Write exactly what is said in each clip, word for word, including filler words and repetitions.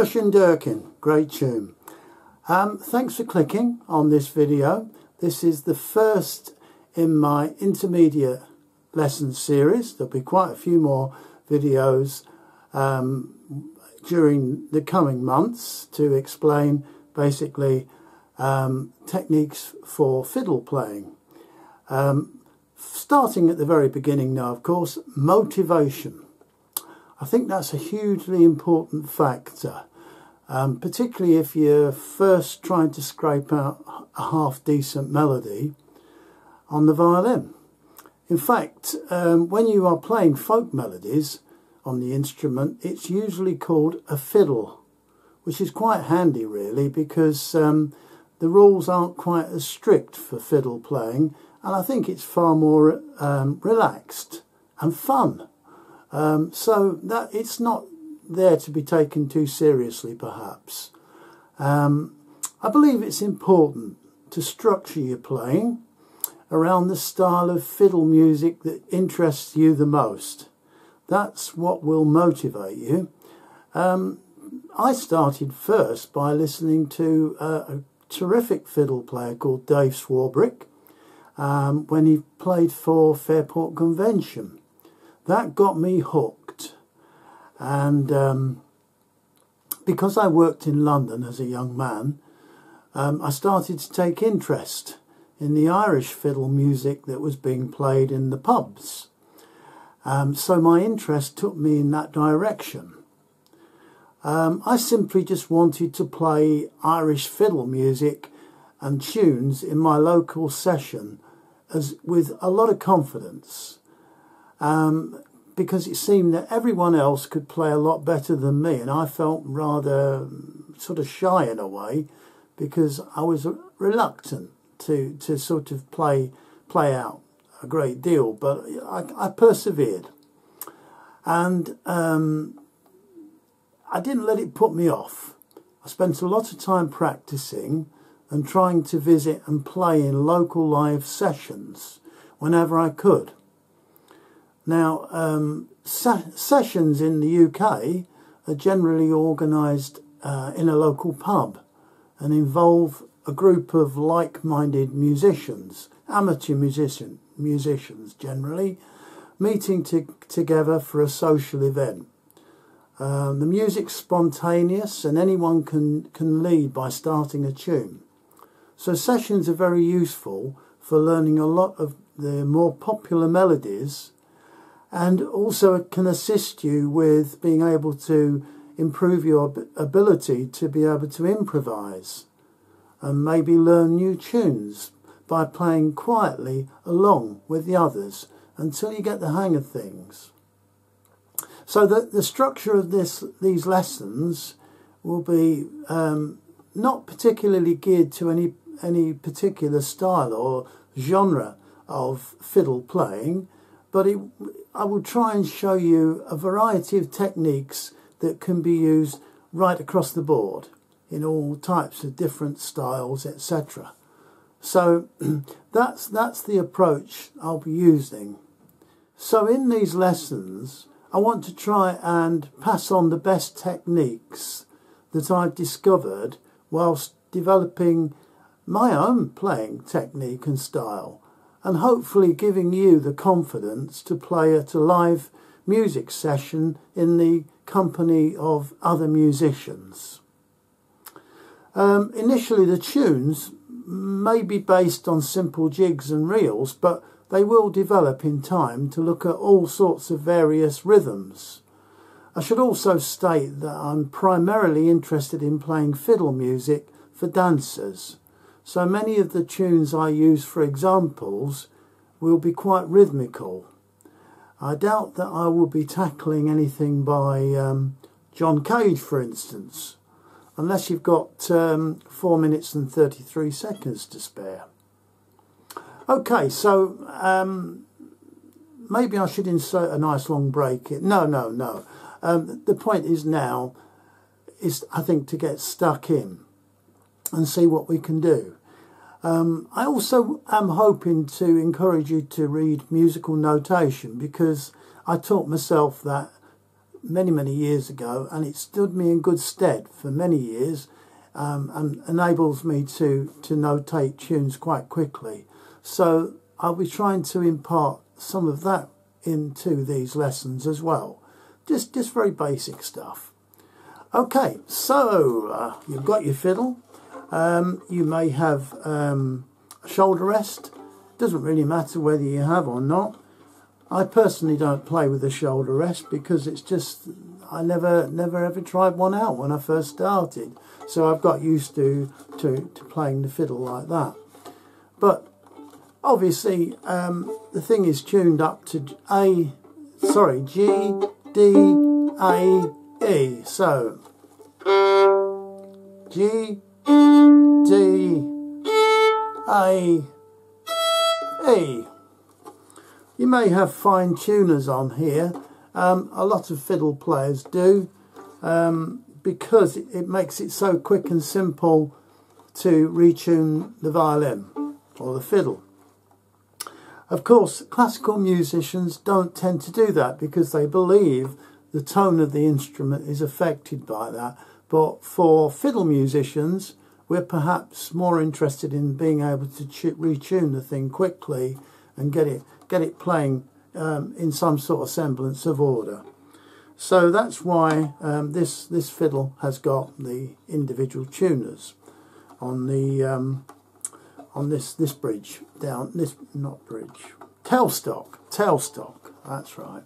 Gershon Durkin, great tune. Um, thanks for clicking on this video. This is the first in my intermediate lesson series. There'll be quite a few more videos um, during the coming months to explain basically um, techniques for fiddle playing. Um, starting at the very beginning now, of course, motivation. I think that's a hugely important factor, um, particularly if you're first trying to scrape out a half-decent melody on the violin. In fact, um, when you are playing folk melodies on the instrument, it's usually called a fiddle, which is quite handy really, because um, the rules aren't quite as strict for fiddle playing, and I think it's far more um, relaxed and fun. Um, so that it's not there to be taken too seriously, perhaps. Um, I believe it's important to structure your playing around the style of fiddle music that interests you the most. That's what will motivate you. Um, I started first by listening to a, a terrific fiddle player called Dave Swarbrick um, when he played for Fairport Convention. That got me hooked, and um, because I worked in London as a young man, um, I started to take interest in the Irish fiddle music that was being played in the pubs. Um, so my interest took me in that direction. Um, I simply just wanted to play Irish fiddle music and tunes in my local session as with a lot of confidence. Um, because it seemed that everyone else could play a lot better than me, and I felt rather sort of shy in a way, because I was reluctant to to sort of play play out a great deal, but I, I persevered, and um, I didn't let it put me off. I spent a lot of time practicing and trying to visit and play in local live sessions whenever I could. Now, um, se sessions in the U K are generally organised uh, in a local pub and involve a group of like-minded musicians, amateur musician, musicians generally, meeting to together for a social event. Um, the music's spontaneous and anyone can, can lead by starting a tune. So sessions are very useful for learning a lot of the more popular melodies, and also it can assist you with being able to improve your ability to be able to improvise and maybe learn new tunes by playing quietly along with the others until you get the hang of things. So that the structure of this these lessons will be um, not particularly geared to any any particular style or genre of fiddle playing, but it, I will try and show you a variety of techniques that can be used right across the board in all types of different styles, et cetera. So that's, that's the approach I'll be using. So in these lessons, I want to try and pass on the best techniques that I've discovered whilst developing my own playing technique and style, and hopefully giving you the confidence to play at a live music session in the company of other musicians. Um, initially the tunes may be based on simple jigs and reels, but they will develop in time to look at all sorts of various rhythms. I should also state that I'm primarily interested in playing fiddle music for dancers. So many of the tunes I use for examples will be quite rhythmical. I doubt that I will be tackling anything by um, John Cage, for instance, unless you've got um, four minutes and thirty-three seconds to spare. Okay, so um, maybe I should insert a nice long break. No, no, no. Um, the point is now is, I think, to get stuck in and see what we can do. Um, I also am hoping to encourage you to read musical notation, because I taught myself that many, many years ago, and it stood me in good stead for many years, um, and enables me to, to notate tunes quite quickly. So I'll be trying to impart some of that into these lessons as well. Just, just very basic stuff. Okay, so uh, you've got your fiddle. Um, you may have um, a shoulder rest. Doesn't really matter whether you have or not. I personally don't play with a shoulder rest because it's just, I never, never ever tried one out when I first started. So I've got used to, to, to playing the fiddle like that. But obviously um, the thing is tuned up to A, sorry, G, D, A, E. So, G, D, A, E. You may have fine tuners on here, um, a lot of fiddle players do, um, because it, it makes it so quick and simple to retune the violin or the fiddle. Of course, classical musicians don't tend to do that because they believe the tone of the instrument is affected by that. But for fiddle musicians, we're perhaps more interested in being able to retune the thing quickly and get it get it playing um, in some sort of semblance of order. So that's why um, this this fiddle has got the individual tuners on the um, on this this bridge down this not bridge tailstock tailstock. That's right.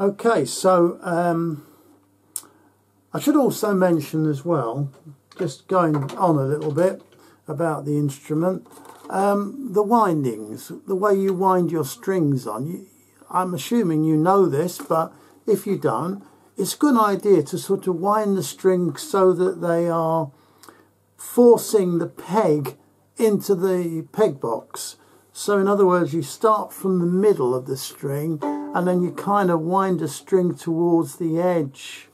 Okay, so um, I should also mention as well, just going on a little bit about the instrument. Um, the windings, the way you wind your strings on, you, I'm assuming you know this, but if you don't, it's a good idea to sort of wind the strings so that they are forcing the peg into the peg box. So in other words, you start from the middle of the string and then you kind of wind a string towards the edge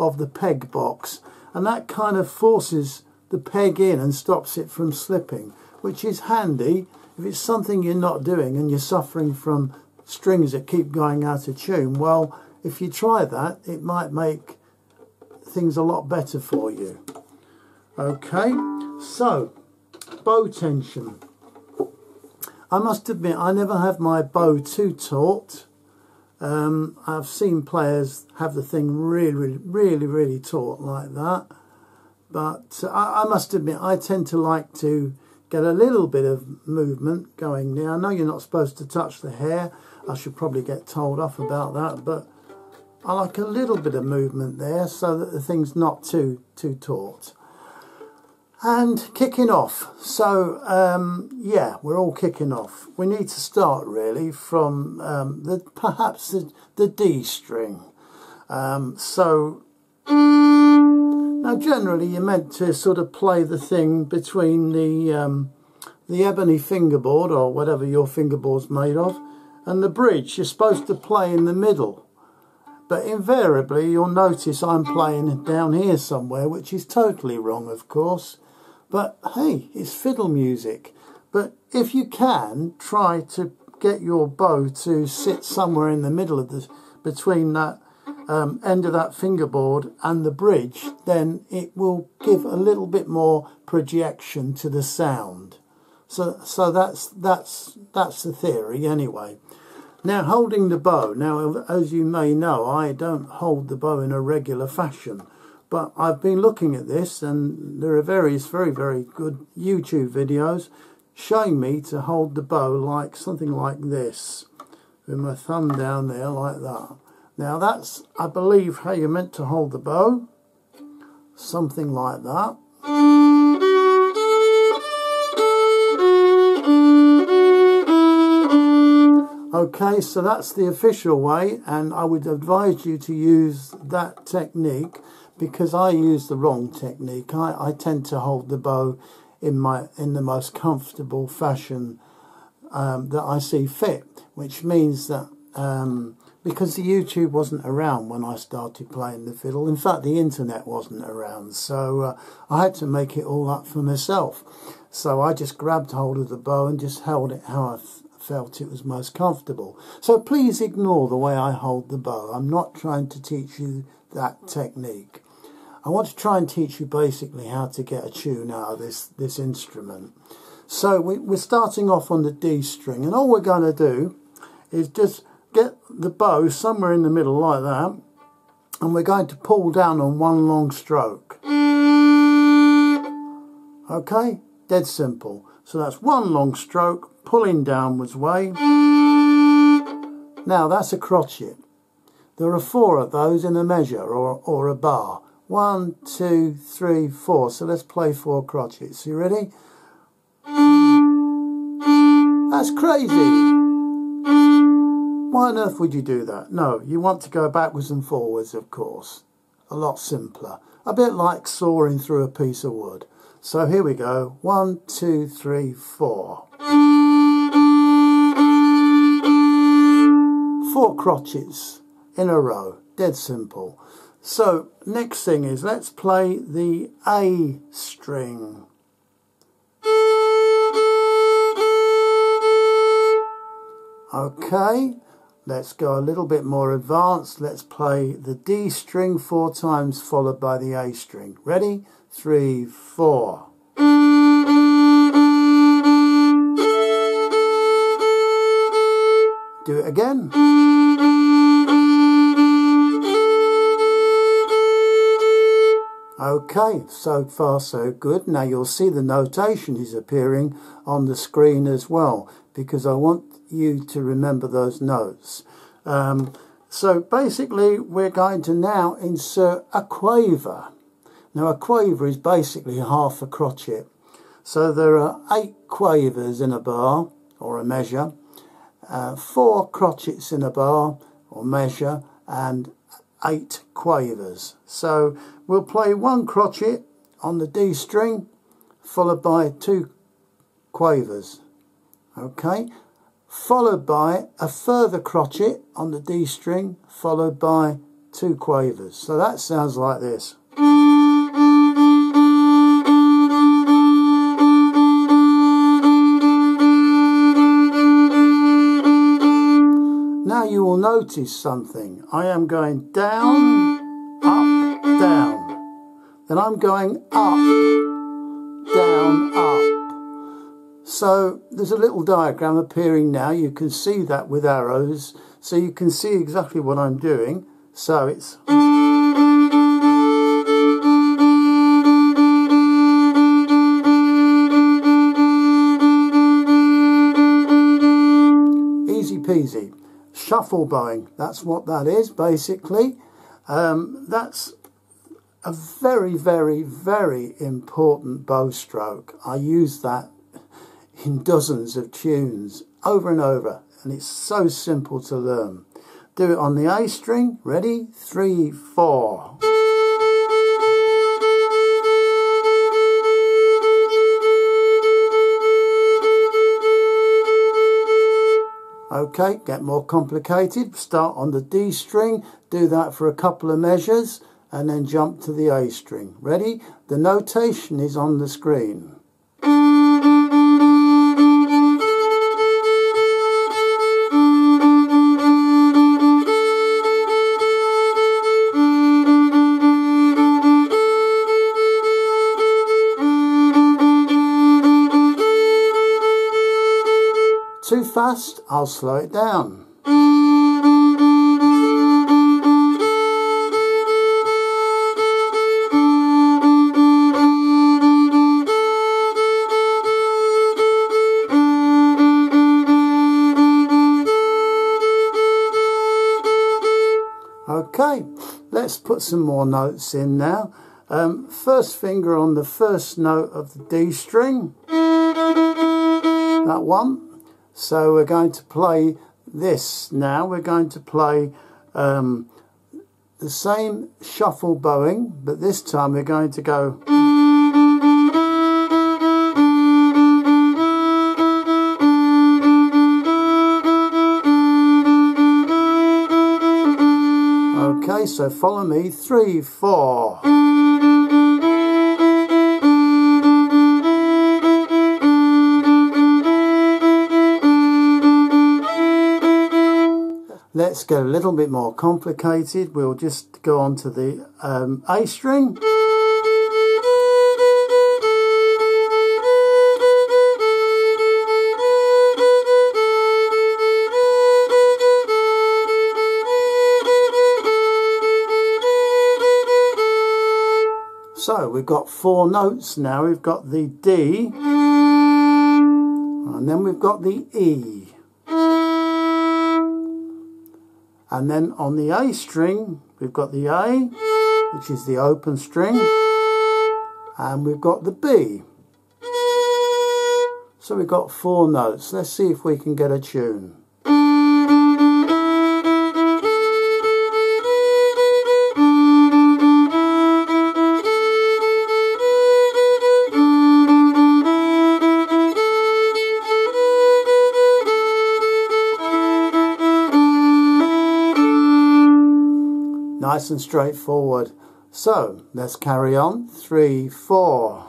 of the peg box, and that kind of forces the peg in and stops it from slipping, which is handy if it's something you're not doing and you're suffering from strings that keep going out of tune. Well, if you try that, it might make things a lot better for you. Okay, so bow tension. I must admit, I never have my bow too taut. Um, I've seen players have the thing really, really, really taut like that. But I, I must admit, I tend to like to get a little bit of movement going there. I know you're not supposed to touch the hair. I should probably get told off about that, but I like a little bit of movement there so that the thing's not too too taut. And kicking off. So um, yeah, we're all kicking off. We need to start really from um, the perhaps the, the D string. Um, so. Now generally you're meant to sort of play the thing between the um, the ebony fingerboard, or whatever your fingerboard's made of, and the bridge. You're supposed to play in the middle, but invariably you'll notice I'm playing down here somewhere, which is totally wrong of course, but hey, it's fiddle music. But if you can, try to get your bow to sit somewhere in the middle of the, between that Um, end of that fingerboard and the bridge, then it will give a little bit more projection to the sound. So, so that's that's that's the theory anyway. Now, holding the bow. Now, as you may know, I don't hold the bow in a regular fashion, but I've been looking at this, and there are various very very good YouTube videos showing me to hold the bow like something like this, with my thumb down there like that. Now that's, I believe, how you're meant to hold the bow, something like that. Okay, so that's the official way, and I would advise you to use that technique, because I use the wrong technique. I, I tend to hold the bow in my in the most comfortable fashion um, that I see fit, which means that um, because the YouTube wasn't around when I started playing the fiddle. In fact, the internet wasn't around, so uh, I had to make it all up for myself. So I just grabbed hold of the bow and just held it how I felt it was most comfortable. So please ignore the way I hold the bow. I'm not trying to teach you that technique. I want to try and teach you basically how to get a tune out of this, this instrument. So we, we're starting off on the D string, and all we're going to do is just get the bow somewhere in the middle like that, and we're going to pull down on one long stroke. Okay, dead simple. So that's one long stroke, pulling downwards way. Now that's a crotchet. There are four of those in a measure or, or a bar. One, two, three, four. So let's play four crotchets. You ready? That's crazy. Why on earth would you do that? No, you want to go backwards and forwards, of course. A lot simpler. A bit like sawing through a piece of wood. So here we go. One, two, three, four. Four crotchets in a row. Dead simple. So, next thing is, let's play the A string. Okay, let's go a little bit more advanced. Let's play the D string four times, followed by the A string. Ready? Three, four. Do it again. Okay, so far so good. Now you'll see the notation is appearing on the screen as well, because I want you to remember those notes. Um, so basically we're going to now insert a quaver. Now a quaver is basically half a crotchet. So there are eight quavers in a bar or a measure, uh, four crotchets in a bar or measure, and eight quavers. So we'll play one crotchet on the D string followed by two quavers, okay, followed by a further crotchet on the D string followed by two quavers. So that sounds like this. Now you will notice something. I am going down, up, down. Then I'm going up, down, up. So there's a little diagram appearing now. You can see that with arrows. So you can see exactly what I'm doing. So it's... easy peasy. Shuffle bowing, that's what that is basically. Um, that's a very, very, very important bow stroke. I use that in dozens of tunes over and over, and it's so simple to learn. Do it on the A string, ready? Three, four. Okay, get more complicated. Start on the D string, do that for a couple of measures, and then jump to the A string. Ready? The notation is on the screen. Too fast, I'll slow it down. Okay, let's put some more notes in now. Um, first finger on the first note of the D string. That one. So we're going to play this now. We're going to play um, the same shuffle bowing, but this time we're going to go. Okay, so follow me. Three, four. Let's get a little bit more complicated. We'll just go on to the um, A string. So we've got four notes now. We've got the D, and then we've got the E. And then on the A string, we've got the A, which is the open string, and we've got the B. So we've got four notes. Let's see if we can get a tune. Nice and straightforward. So let's carry on. Three, four.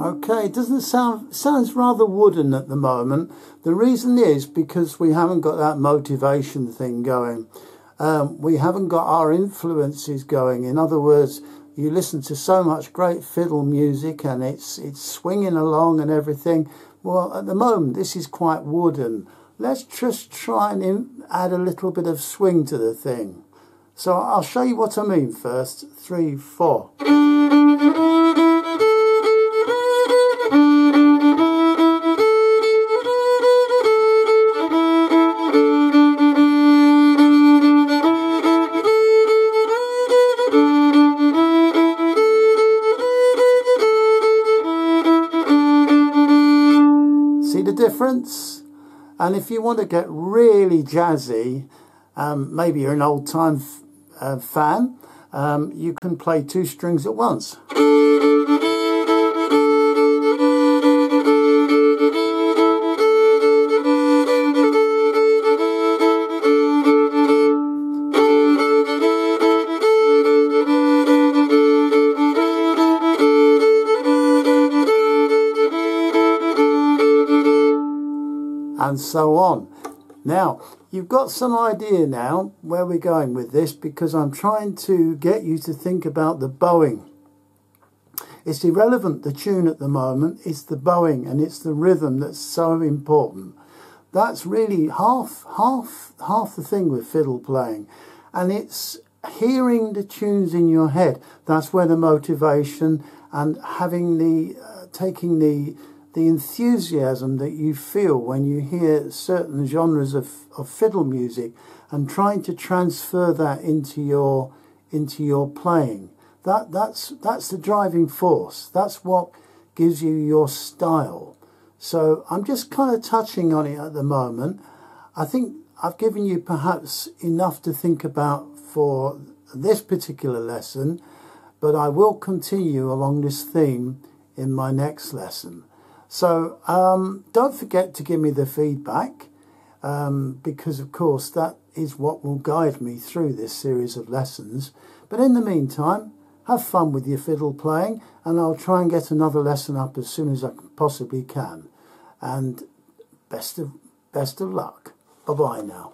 Okay, doesn't sound sounds rather wooden at the moment. The reason is because we haven't got that motivation thing going. Um, we haven't got our influences going. In other words, you listen to so much great fiddle music and it's it's swinging along and everything. Well, at the moment, this is quite wooden. Let's just try and add a little bit of swing to the thing. So I'll show you what I mean first. Three, four. Difference. And if you want to get really jazzy, um, maybe you're an old-time uh, fan, um, you can play two strings at once. And so on. Now, you've got some idea now where we're going with this, because I'm trying to get you to think about the bowing. It's irrelevant, the tune at the moment, it's the bowing and it's the rhythm that's so important. That's really half, half, half the thing with fiddle playing. And it's hearing the tunes in your head. That's where the motivation and having the, uh, taking the The enthusiasm that you feel when you hear certain genres of, of fiddle music and trying to transfer that into your into your playing. That that's that's the driving force. That's what gives you your style. So I'm just kind of touching on it at the moment. I think I've given you perhaps enough to think about for this particular lesson, but I will continue along this theme in my next lesson. So um, don't forget to give me the feedback, um, because of course that is what will guide me through this series of lessons. But in the meantime, have fun with your fiddle playing, and I'll try and get another lesson up as soon as I possibly can. And best of, best of luck. Bye-bye now.